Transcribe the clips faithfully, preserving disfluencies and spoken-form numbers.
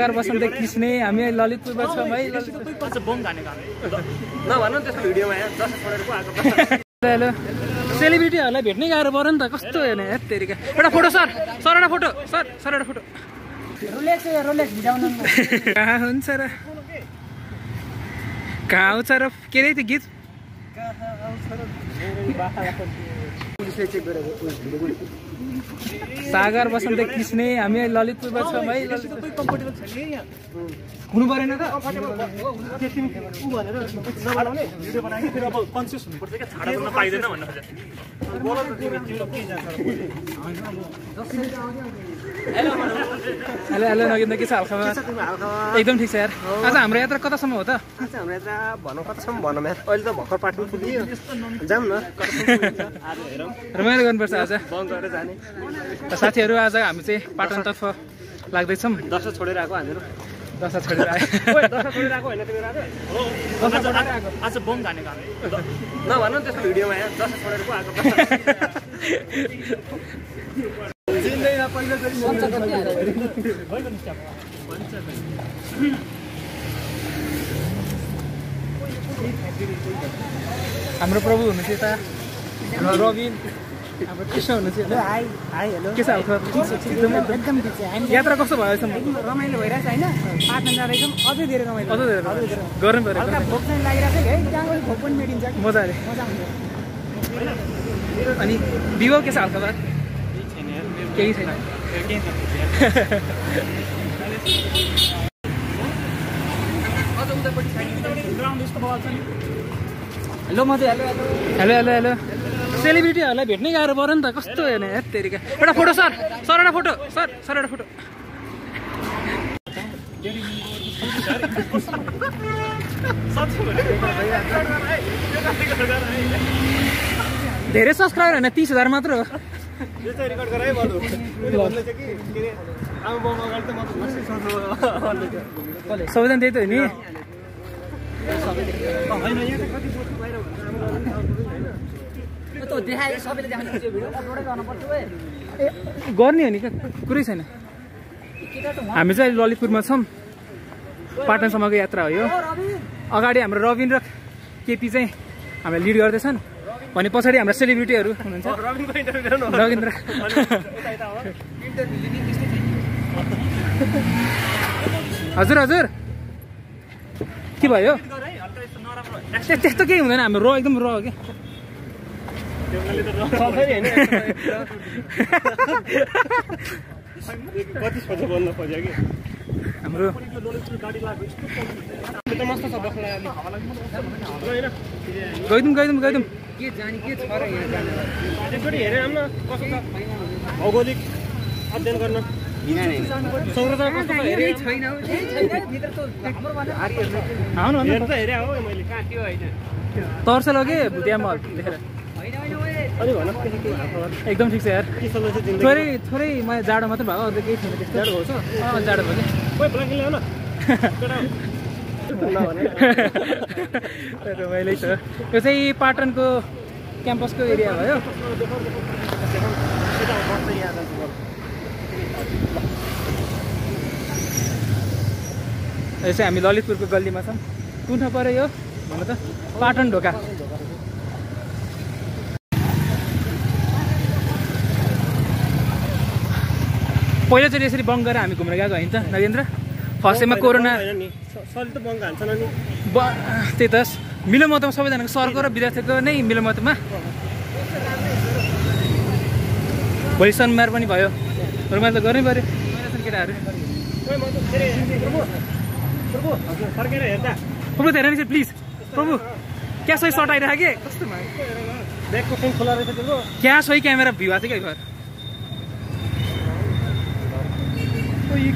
बेकार बसंत किसने हामी ललितपुर बसम है ललितपुर बम खाने गाने न भन्न त्यसको भिडियोमा यार दस छोडेरको आको हेलो सेलिब्रिटीहरुलाई भेट्नै गाह्रो पर्यो नि त कस्तो हेर्ने हे तेरीका एउटा फोटो सर सर एउटा फोटो सर सर एउटा फोटो रोलेक्स रोलेक्स भिडाउनु कहाँ हुन्छ र कहाँ हुन्छ र के रे त्यो गीत कहाँ आउँछ र पुलिसले चेक गरेको भिडियो सागर बसन्त किसने हामी ललितपुर बसम है ललितपुर कम्फर्टेबल छ नि यहाँ हुनु परेन त कम्फर्टेबल हो हुनु त्यति उ भनेर नबनाउने भिडियो बनाएँ फेरि अब कन्सियस हुनु पर्छ के छाडा गर्न पाइदैन भन्नु खोजे बोलो त तिमी के के जान्छ हेलो हेलो हेलो नगिन्द के छ हालखबर एकदम ठीक छ यार आज हाम्रो यात्रा कतासम्म हो त आज हाम्रो यात्रा भनौ कतासम्म भनौ यार अहिले त भक्कर पाटन पुगियो जाम न कतासम्म आज हेरौँ रमाइलो गर्न पर्छ आज बन्द गरेर जाने साथीहरु आज हामी चाहिँ पाटन तर्फ लाग्दै छम दशा छोडेर आको हामीहरु दशा छोडेर आए ओइ दशा छोडेर आको हैन तिम्रो आज हो दशा छोडेर आको आज बम खाने गाने न भन्न त्यसको भिडियोमा यार दशा छोडेरको आको जिन्दै न पहिलो गरि मन्च गति हारे होइन नि स्टाफ मन्च गति हाम्रो प्रभु हुनुहुन्छ यता रबिन अब किसो हुनुहुन्छ हाय हाय हेलो के छ एकदम एकदम ठीक छ हामी यात्रा कस्तो भयो सम रमाइलो भइराछ हैन पाटन जाँदैछौ अझै धेरै रमाइलो अझै धेरै गर्नु पर्यो हल्का भोक पनि लागिराछ है त्यहाँको भोक पनि मेटिन्छ मजाले मजा हुन्छ अनि विवाह के छ हल्का बात केही छैन यार केही छैन केही छैन अझ उतापट्टि छैन ग्राउन्ड यसको बल छ नि hello Madhu hello hello hello hello सेलिब्रिटीहरुलाई भेट्नै गाह्रो पर्यो नि त कस्तो हेर्ने हे तेरीका एउटा फोटो सर सर एउटा फोटो सर सर एउटा फोटो धेरै सब्स्क्राइबर हैन तीस हजार मात्र हो यो चाहिँ रेकर्ड गराइ बलु मैले भन्दै छ कि के रे आमा बाउ अगाडि त म त मस्ती सोच्नु भन्दै छ सबैजना त्यही त हो नि हैन यहाँ त कति बोल्नु बाहिर काम गर्नु त देखाए सबैले देख्नु त्यो भिडियो अपलोड गर्न पर्छ ओए गर्ने हो नि कुरै छैन हामी चाहिँ ललितपुरमा छम पाटनसम्मको यात्रा हो यो अगाडि हाम्रो रबिन र केपी चाहिँ हामीलाई लिड गर्दै छन् भने पछाडी हाम्रो सेलिब्रिटीहरु हुनुहुन्छ रबिन को इन्टरभ्यु गर्नु रबिन र इन्टरभ्यु लिने त्यस्तै छ हजुर हजुर के भयो त्यस्तो केही हुँदैन हाम्रो र एकदम र हो के भौगोलिक अध्ययन गर्न तर्स लगे भुटियामा एकदम ठिक छ यार थोरै थोरै मलाई जाडो मात्र भएको अरू केही छैन त्यस्तो जाडो हुन्छ अँ जाडो भयो ओइ ब्ल्याङ्केट ल्याउन रमाइलो छ यो चाहिँ पाटनको क्याम्पसको एरिया भयो यो चाहिँ हामी ललितपुरको गल्लीमा छौँ कुन ठाउँ पऱ्यो यो भन्नु त पाटन ढोका पहिलो चाहिँ यसरी बङ्ग गरेर हामी घुम्न गएको होइन त नगेन्द्र फर्स्टमा कोरोना सरले त बङ्ग हान्छ नि त्यही त मिलोमतमा सबैजनाको सरको र विद्यार्थीको नै मिलोमतमा भोलि शनिबार पनि भयो रमाइलो त गर्नै पर्यो केटाहरू प्रभु हेर नि प्लिज प्रभु क्या सही सर्ट आइरहेको के कस्तो ब्यागको फेन खोला रहेछ त्यसको क्या सही क्यामेरा भ्यू आएको थियो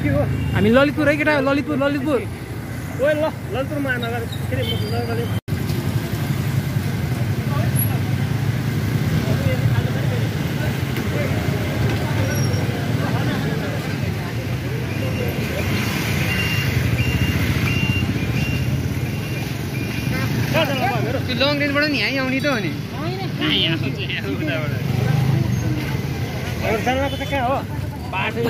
क्या हामी ललितपुर है केटा ललितपुर ललितपुर ओए ल ललितपुर महानगर के म नगरले त्यो लङ रेन्जबाट नि यहाँ आउने त हो नि हैन यहाँ सोचे यहाँ उताबाट अरु जानमा त के हो Music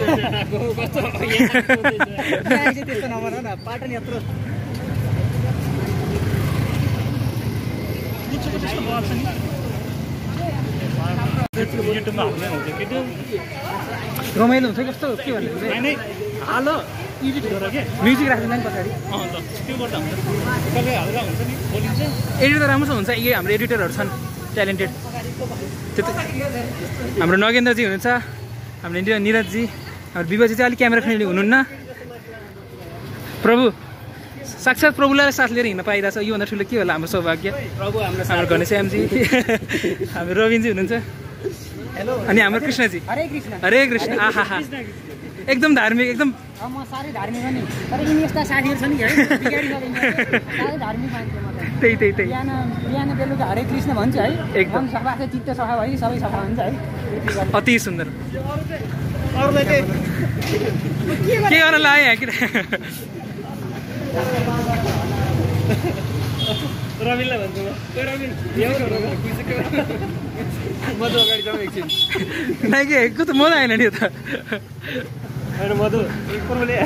I'm India Niraji. I'm Bibajali camera. Ununa Prabhu Saksha Prabhu Saslari in a Pai. That's you on the Tulaki. I'm so back. I'm going to say M Z. I'm Rovinzi. Hello, and I'm Krishnaji. Hare Krishna. Hare Krishna. Aha. Ekdom Dharmic. Ekdom. I'm sorry, Dharmic. But in this side here, Sunny. Hare Krishna one child. Ekdom Sahaka Tita Sahavi Sahavi. अति सुंदर और लेके के और लाए हैं कि रवि ला बंदूक रवि ये और मधु अगाडि जाऊ एकछिन नहीं के एकको त मोल आएन नि यो त मेरो मधु एक पुरले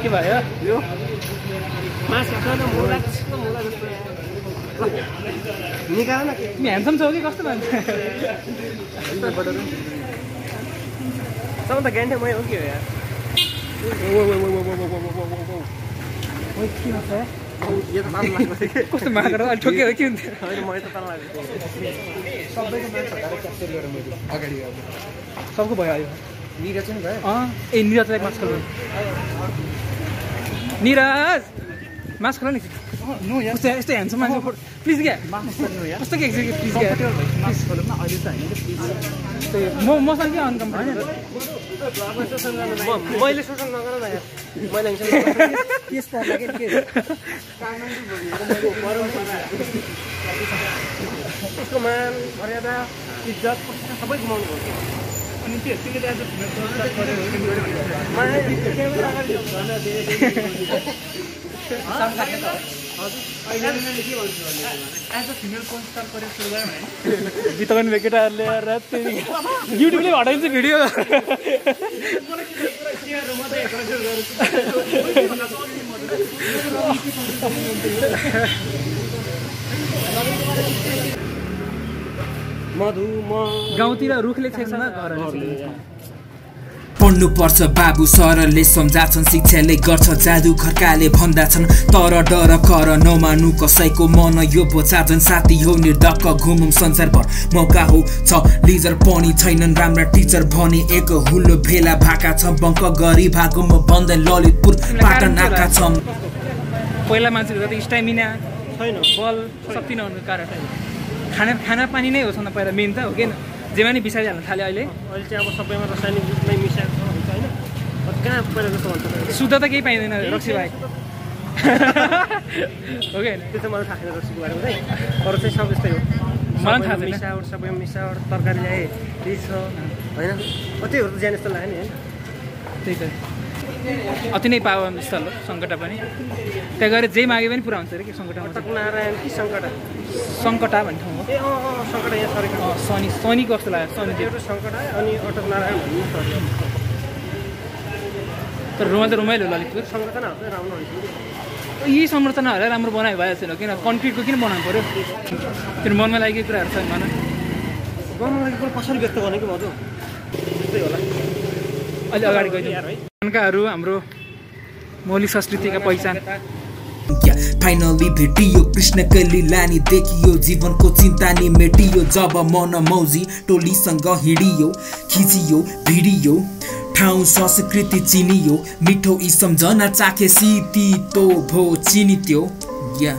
के भयो यो मास गर्न मोला जस्तो मोला जस्तो निकाल न तिमी ह्यान्डसम छौ कि कस्तो भन्छ सबैभन्दा ग्यान्डे म हो कि हो यार ओ ओ ओ ओ ओ ओ ओ ओइ के हो त यो त मान लाग्छ के कस्तो मागेर अलि ठोके हो कि हुन्छ हैन मलाई त तान लाग्यो सबैको मान्छे हटाएर क्याप्चर गरेर मैले अगाडि आउ सबको भयो आयो निरज नि भयो अ ए निरजलाई मास्क गर्नु Niraj, mask on. No, yes. Stay, stay, handsome man. Please get mask on. No, yes. Stay, stay, please get mask on. No, yes. Stay. Mo, mo, sir, get on. Come on. Mo, mo, ile sir, na karo na yar. Mo, ile sir. Yes, sir. Like it, yes. Come on, Mariada. Izzat, sabhi kumaan ko. I think as a female constar for a program, we don't make it earlier. You do what is the video? Gautira Ruklik पढ्नु पर्छ बाबु सरले समझाछन् शिक्षाले गर्छ जादु खर्काले भन्दाछन् तर डर कर नमानु कसैको मन यो बोझाजन साथी हो निर्धक्क घुमम संसारभर मौका हो छ लिजर पनि छैनन् राम्रा टीचर भने एक हुल्लो भेला भाका छ बङ्क गरी भाको म बन्द ललितपुर पाटनाका छम पहिला मान्छेहरु त स्टामिना छैन बल शक्ति नहुनुको कारण खाना खाना पानी नै हो सन्द पहिला मेन त हो के जेमानी बिसाइ हाल्न थाले अहिले अहिले चाहिँ अब सबैमा रासायनिक युगमै मिसाएको छ हुन्छ हैन अब कहाँ परेको छ भन्नुहुन्छ सुध त केही पाइदैन रक्सी भाइ ओके त्यो त मलाई थाहा छैन रक्सीको बारेमा चाहिँ अरु चाहिँ सब त्यस्तै हो मलाई थाहा छैन मिसाउर सबैमा मिसाउर तरकारी ल्याए त्यही छ हैन कतैहरु त ज्यान जस्तो लाग्यो नि हैन त्यही त अति नै पावन स्थल हो संकट पनि त्यही गरे जे मागे पनि पूरा हुन्छ रे के संकटमा तक नारायण कि संकट संकटा भन्ने ठाउँ हो ए अ अ संकट यहाँ सरी सनी सनी कस्तो लाग्यो सनी त्यो संकट आयो अनि अटक नारायण भन्ने सरी तर रुमाल रुमाल होला ललितपुर संरचनाहरु राम्रो हुन्छ यी संरचनाहरु राम्रो बनाइ भए छैन किन कंक्रिटको किन बनाउनु पर्यो त्यो मनमा लागेको कुराहरु छ माने मनमा लागेको कसरी व्यक्त गर्ने के भन्छ त्यस्तै होला अलि अगाडि गइदिनु यार है काहरू हाम्रो मौलिक संस्कृतिका पहिचान फाइनली भेटियो कृष्णकली लानी देखियो जीवनको चिन्ता नि मेटियो जब मन मौजी टोलीसँग हिडियो खिचियो भिडियो ठाउँ संस्कृति चिनियो मिठो इ सम्झना चाखे सिती तो भो चिनित्यो या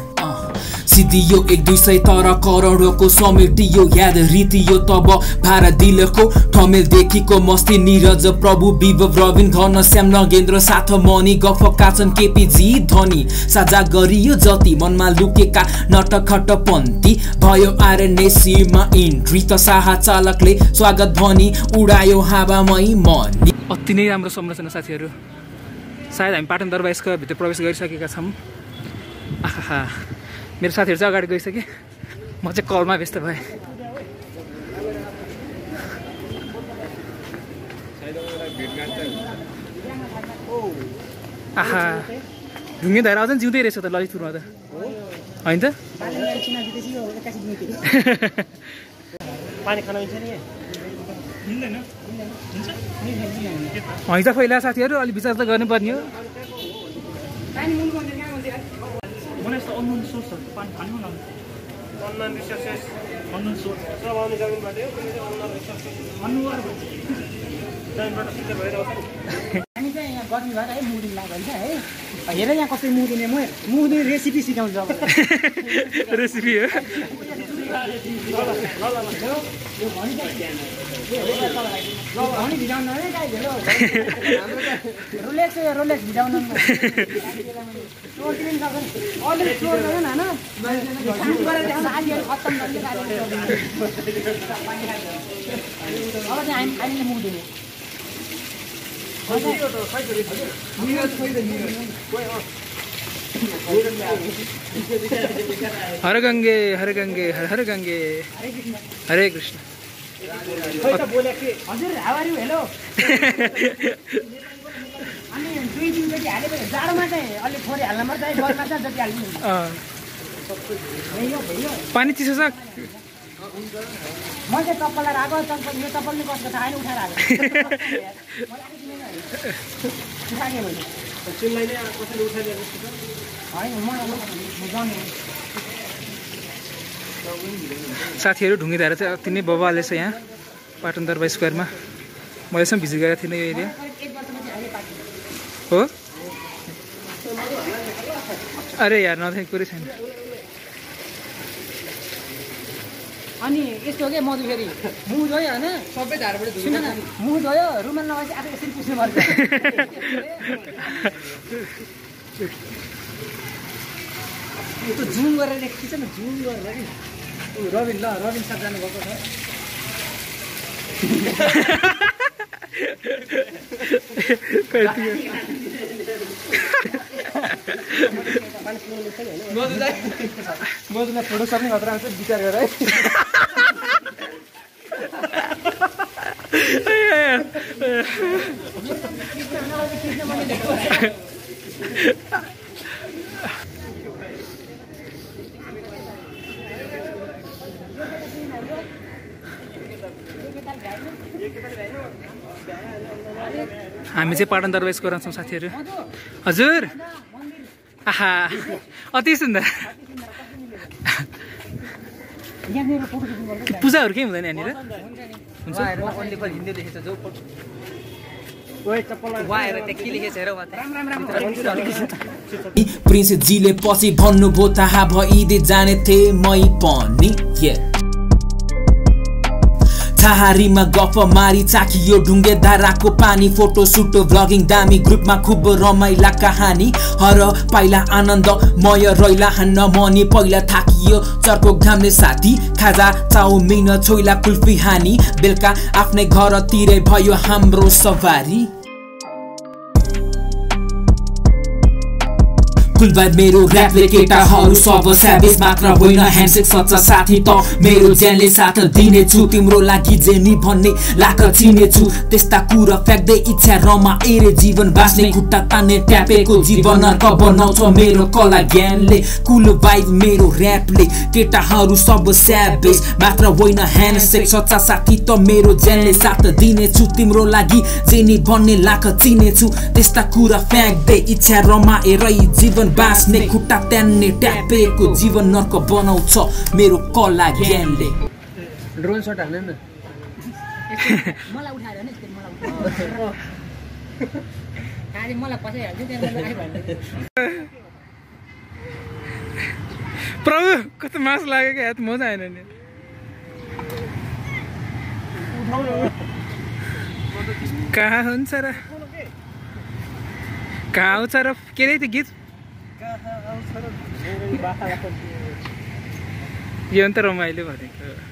सिदियो एक दुई सय तर करोडको समेटियो याद रीतियो तब भारा दिलको ठमेल देखिको मस्ती निरज प्रभु विभव रविन घन श्याम नगेन्द्र साथ मनी गफ काचन केपीजी धनी साझा गरियो जति मनमा लुकेका नटखटपन्थी भयो आरएनएसीमा इन्ट्री त साहा चालकले स्वागत भनी उडायो हावामै मन अति नै राम्रो संरचना साथीहरु सायद हामी पाटन दरबार यसको भित्र प्रवेश गरिसकेका छौं आहा मेरो साथीहरु चाहिँ अगाडि गइसके म चाहिँ कलमा व्यस्त भए आहा ढुङ्गे धारा अझै जिउँदै रहेछ त ललितपुरमा त हैन त पानी खान हुन्छ नि हिँड्दैन हैन त पहिला साथीहरु अलि विचार त गर्नुपर्ने हो पानी मुल गर्दै के हुन्छ Rolex All the things are all the children, and I know. But I didn't have a time. Pani chiso sa. Maile tapalai rago tapal yo tapal ni kosto thai uthai rago. साथीहरु ढुंगी धारा चाहिँ अति नै बवाल छ यहाँ पाटन दरबार स्क्वायरमा मैले some visit गरेको थिएन यो एरिया हो अरे यार nothing कुरै छैन अनि यस्तो के मधु फेरी मुह धोयो हैन सबै धारबाट धुइन न मुह धोयो रुमाल लगाएपछि आफै यसरी पुछ्नु पर्छ यो त जुम गरेर लेख्छ नि जुम गरेर नि रबिन ल रबिन साथ जानु भएको छ मधुलाई फोटो सक्ने खतरा हुन्छ विचार गर है हामी चाहिँ पाटन दरबार स्क्वायरमा छौं साथीहरु हजुर आहा अति सुन्दर पूजाहरु के हुँदैन यानीर हुन्छ ओन्ली फर हिन्दू लेखेछ जो प्रिन्स जीले पछि भन्नु भो थाहा भइदे जाने थिए मै पनि थाहारीमा गफ मारी चाकियो ढुङ्गे धाराको पानी फोटो सुटो भ्लगिङ दामी ग्रुपमा खुब रमाइला कहानी हर पाइला आनन्द मय रइला हान्न मनी पहिला थाकियो चर्को घामले साथी खाजा चाउमिन छोइला कुल्फी हानी बेलका आफ्नै घरतिरै भयो हाम्रो सवारी कुलबार मेरो र्‍यापले केटाहरु सब स्याबेज मात्र होइन ह्यान्डसेक सच्चा साथी त मेरो ज्यानले साथ दिने छु तिम्रो लागि जेनी भन्ने लाख चिने छु त्यस्ता कुरा फ्याक्दै इच्छा रमाएर जीवन बाँच्ने खुट्टा तान्ने ट्यापेको जीवन नर्क बनाउँछ मेरो कला ज्ञानले कुल भाइब मेरो र्‍यापले केटाहरु सब स्याबेज मात्र होइन ह्यान्डसेक सच्चा साथी त मेरो ज्यानले साथ दिने छु तिम्रो लागि जेनी भन्ने लाख चिने छु त्यस्ता कुरा फ्याक्दै इच्छा रमाएर जीवन बास्ने खुट्टा त्यान्ने ट्यापेको जीवन नर्क बनाउँछ मेरो कला ज्ञानले ड्रोन शट हाल्नु न मलाई उठाएर हैन यसले मलाई उठायो काले मलाई पछि हाल्छ त्यसले आइ भन्नु प्रभु कस्तो मास लागेको हात मजा आएन नि उठाउन कहाँ हुन्छ र कहाँ हुन्छ र के रे त्यो गीत Jangan teromai lebar.